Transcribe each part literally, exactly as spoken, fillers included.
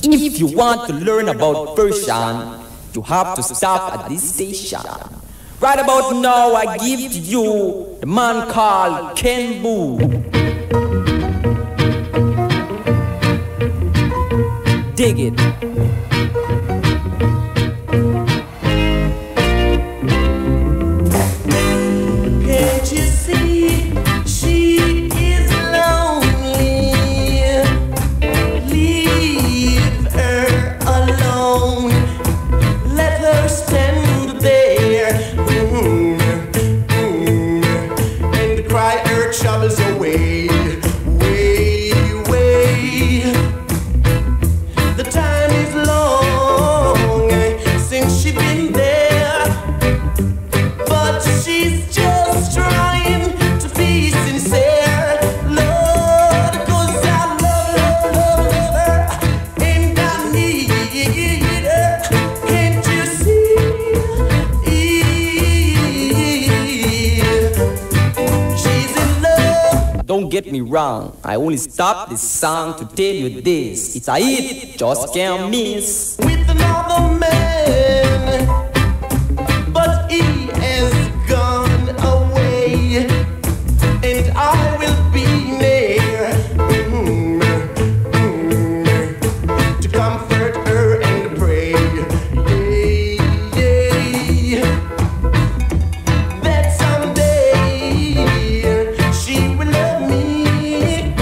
If you want to learn about Persian, you have to stop at this station. Right about now, I give to you the man called Ken Boo. Dig it. Don't get me wrong, I only stopped this song to tell you this. It's a hit, just can't miss. With another man, but he has gone away, and I will be near mm, mm, to comfort her and pray. Yay, yay. That someday she will love me,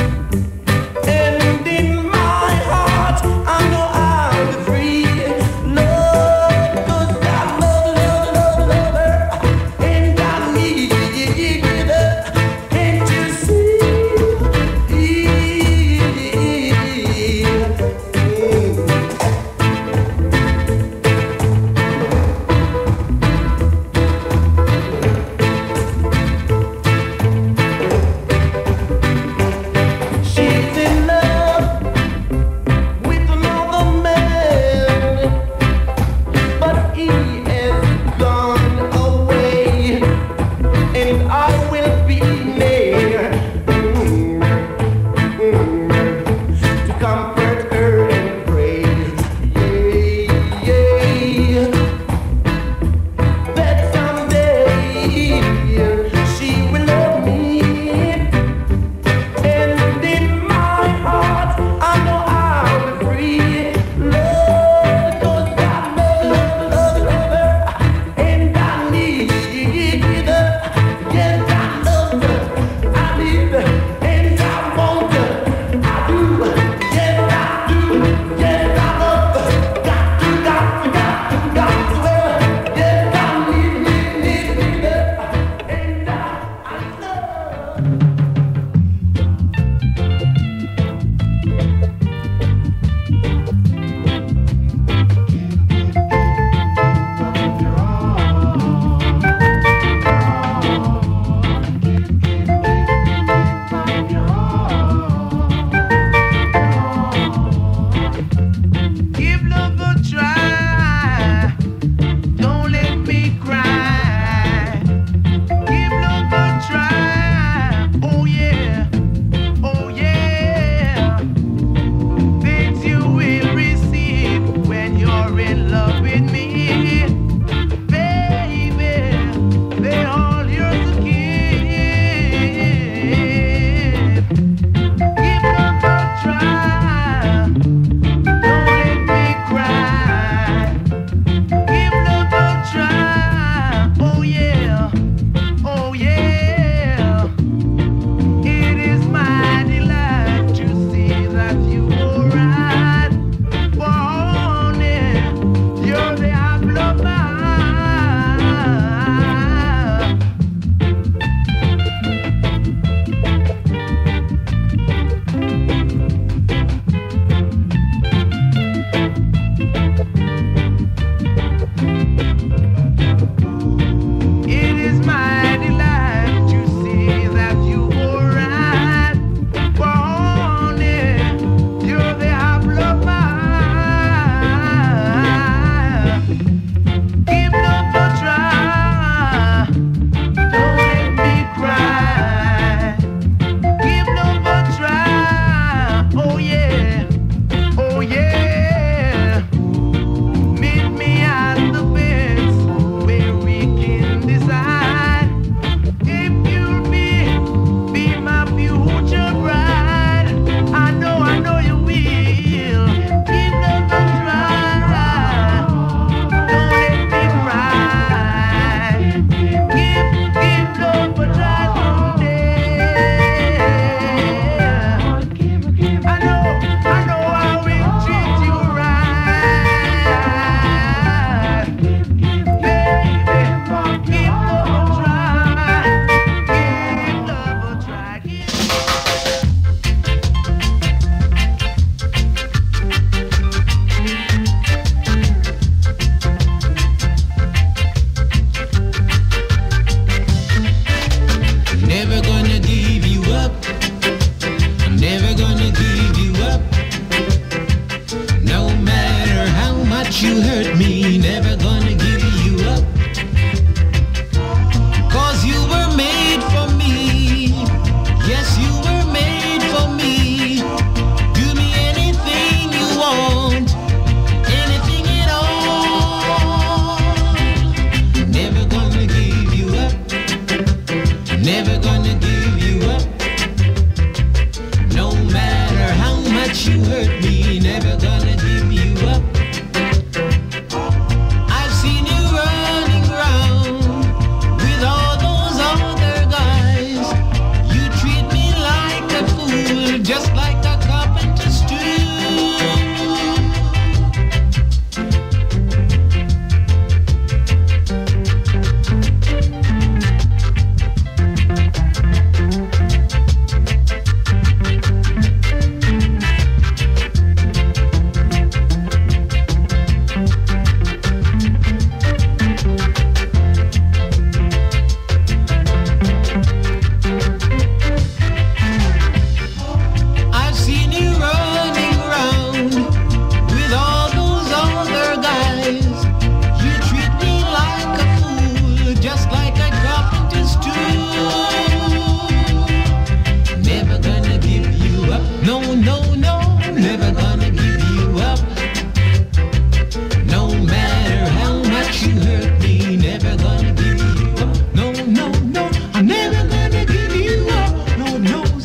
and in my heart I know I'll be free. Lord,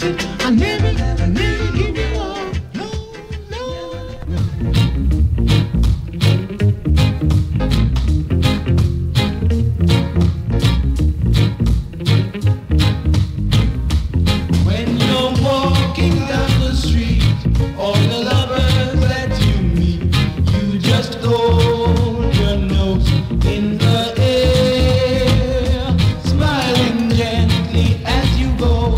I'll never, never, never give you up. No, no. When you're walking down the street, all the lovers that you meet, you just hold your nose in the air, smiling gently as you go.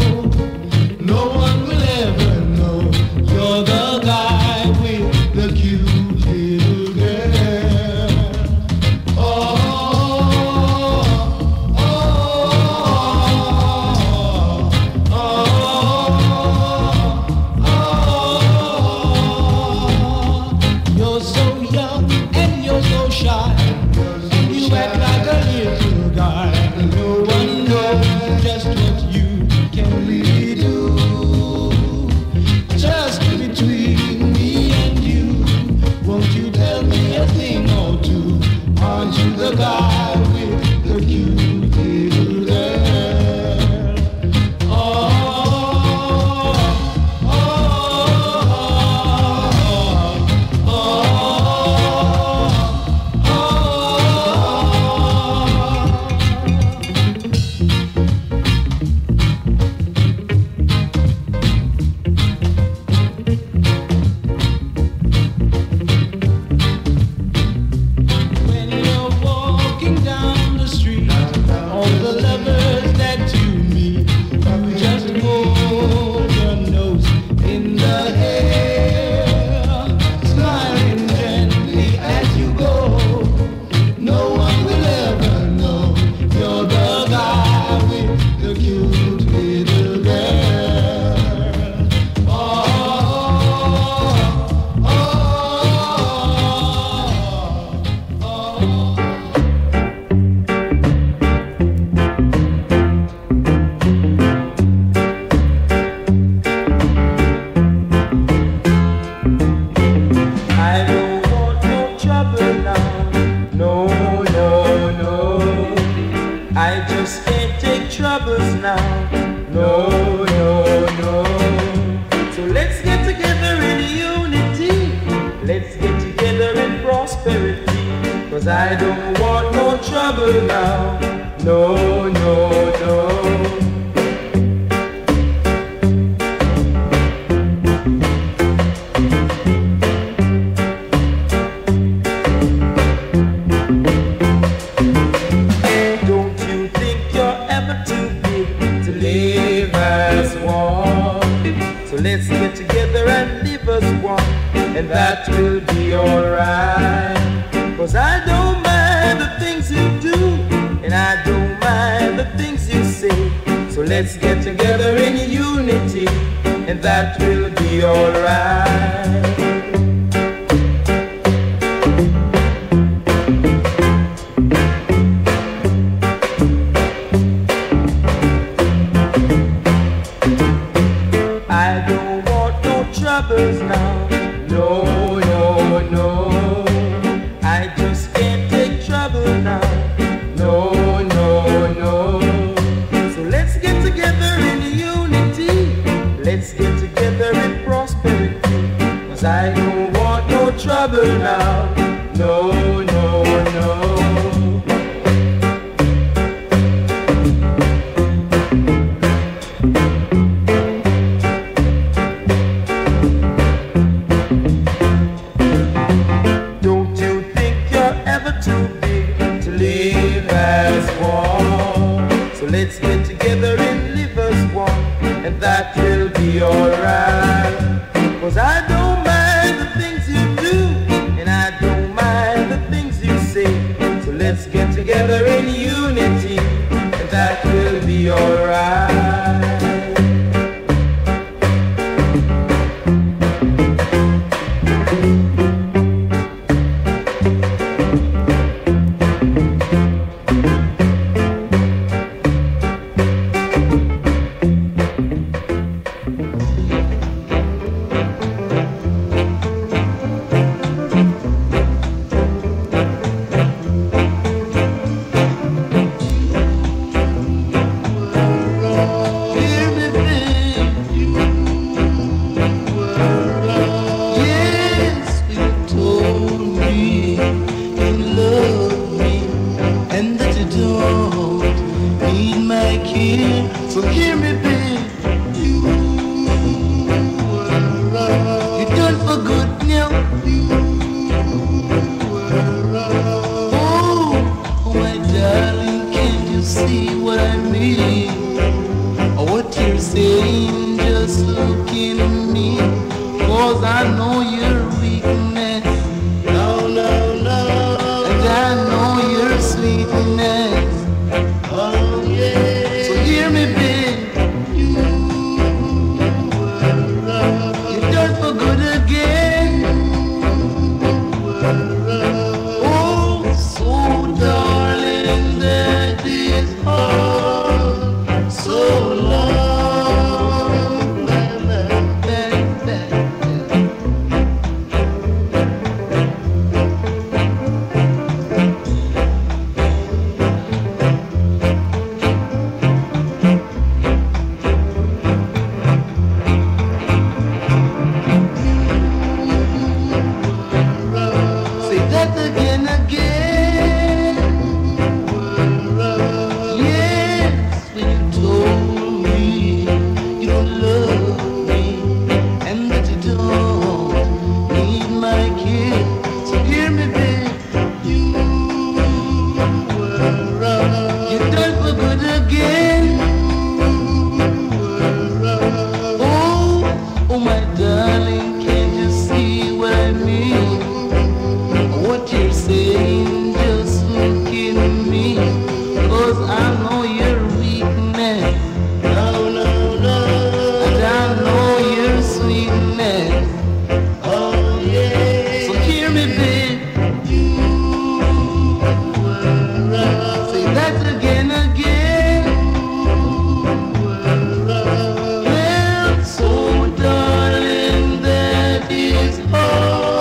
No one will ever know you're the guy with the cute little girl. Oh, oh, oh, oh, oh, oh. You're so young and you're so shy. You act like a little guy. No one knows just what you can be. The guy with the cute little girl. Oh, oh, oh, oh, oh, oh. When you're down the street, all the lovers that you meet, you just hold your nose in the air, smiling gently as you go. No one will ever know you're the guy with the cute little girl. Oh, oh, oh, oh. I just can't take troubles now. No, no, no. So let's get together in unity. Let's get together in prosperity. Cause I don't want no trouble now. No, no, no. So let's get together and live as one, and that will be alright. Cause I don't mind the things you do, and I don't mind the things you say. So let's get together in unity, and that will be alright. I don't want no troubles now. No, no, no. I just can't take trouble now. No, no, no. So let's get together in unity. Let's get together in prosperity. Cause I don't want no trouble now. No, no, no. Let's get together and live as one, and that will be alright. Cause I don't mind the things you do, and I don't mind the things you say. So let's get together in unity, and that will be alright. Rock-a-shacka. just looking at me, cause I know your weakness. No, no, no, no. And I know your sweetness. Oh yeah. So hear me, babe. You were wrong. You dirt for good again. You were wrong. Oh, so darling, that is all so long. Again, again, yes, when you told me you don't love me and that you don't need my kiss. So hear me, babe, you were wrong. You done for good again. You were wrong. Oh, oh my darling, can't you see what I mean? What you're saying, just looking at me, cause I know your weakness. No, no, no. And I know your sweetness. Oh yeah. So hear me, babe. You were wrong. Say that again, again. You were wrong. Well, so darling, that is all.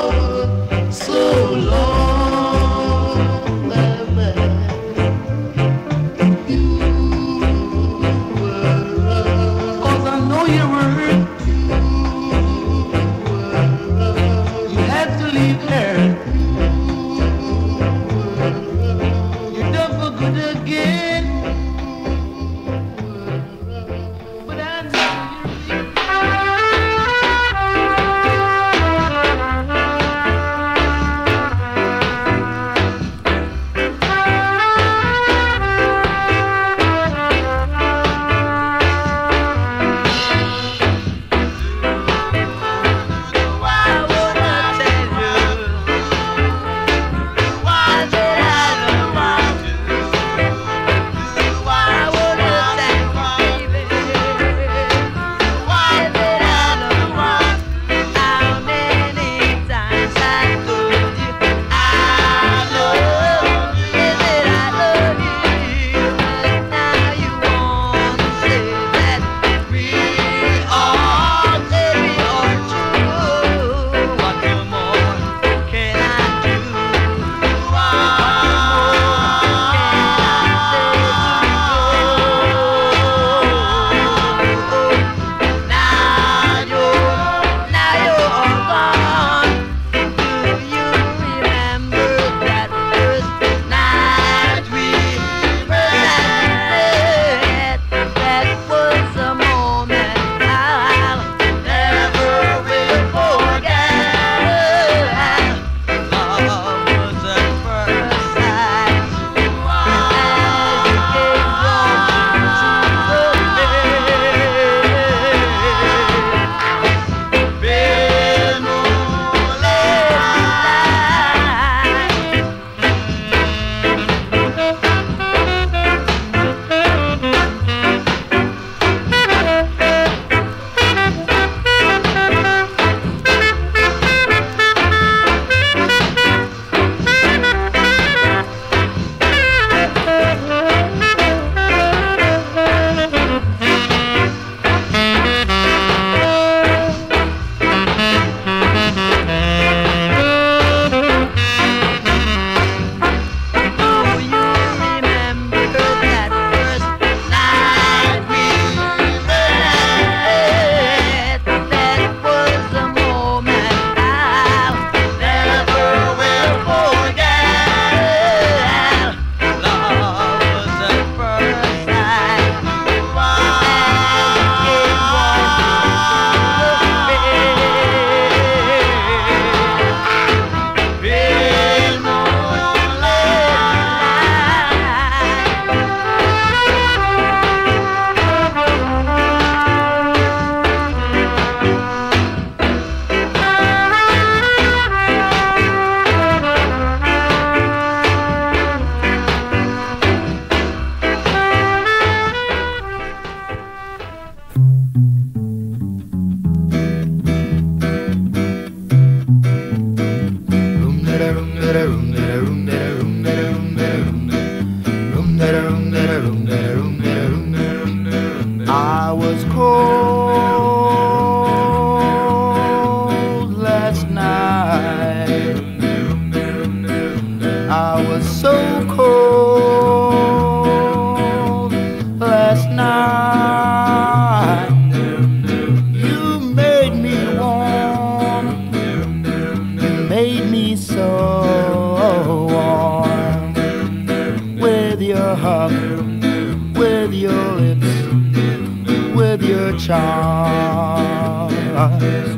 time.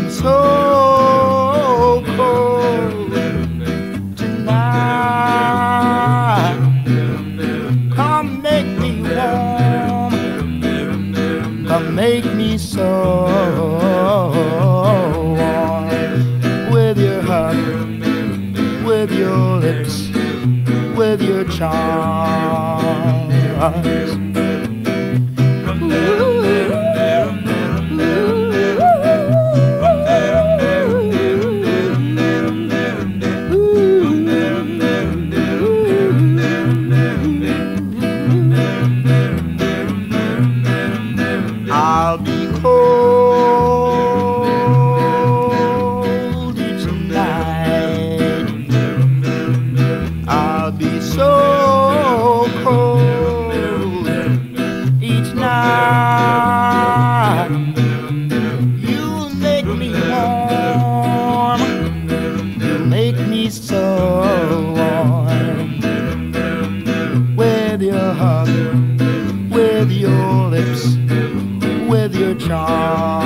So cold tonight. Come make me warm. Come make me so warm. With your hug, with your lips, with your charms. I'll be cold tonight. I'll be so cold each night. You make me warm. You make me so warm. With your hug, with your lips, with your charm.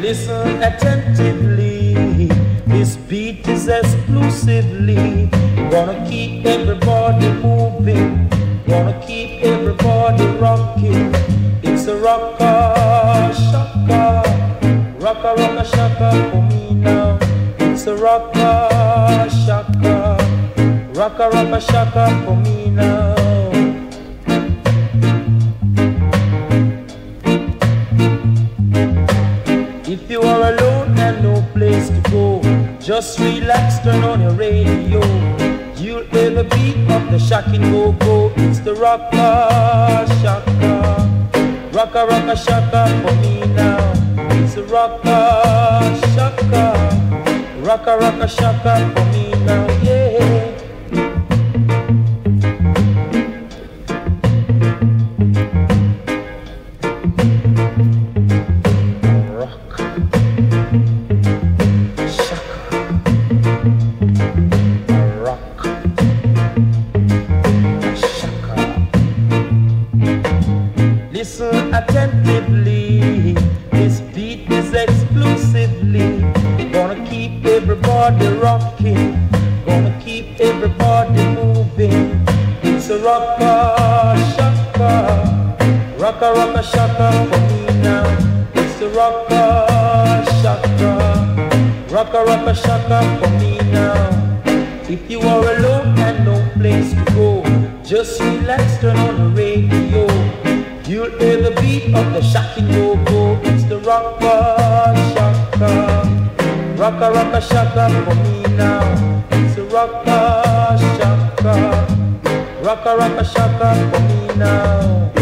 Listen attentively, this beat is exclusively gonna keep everybody moving, gonna keep everybody rocking. It's a rock-a-shacka, rock-a-rock-a-shacka for me now. It's a rock-a-shacka, rock-a-rock-a-shacka for me now. If you are alone and no place to go, just relax, turn on your radio. You'll hear the beat of the shacking go-go. It's the rock-a-shacka, rock-a-rock-a-shacka for me now. It's the rock-a-shacka, rock-a-rock-a-shacka for me now, yeah. Listen attentively, this beat is exclusively gonna keep everybody rocking, gonna keep everybody moving. It's a rock-a-shacka, rock-a-rock-a-shacka for me now. It's a rock-a-shacka, rock-a-rock-a-shacka for me now. If you are alone and no place to go, just relax, turn on the radio. You'll hear the beat of the shacking go-go. It's the rock-a-shacka, rock-a-rock-a-shacka for me now. It's the rock-a-shacka, rock-a-rock-a-shacka for me now.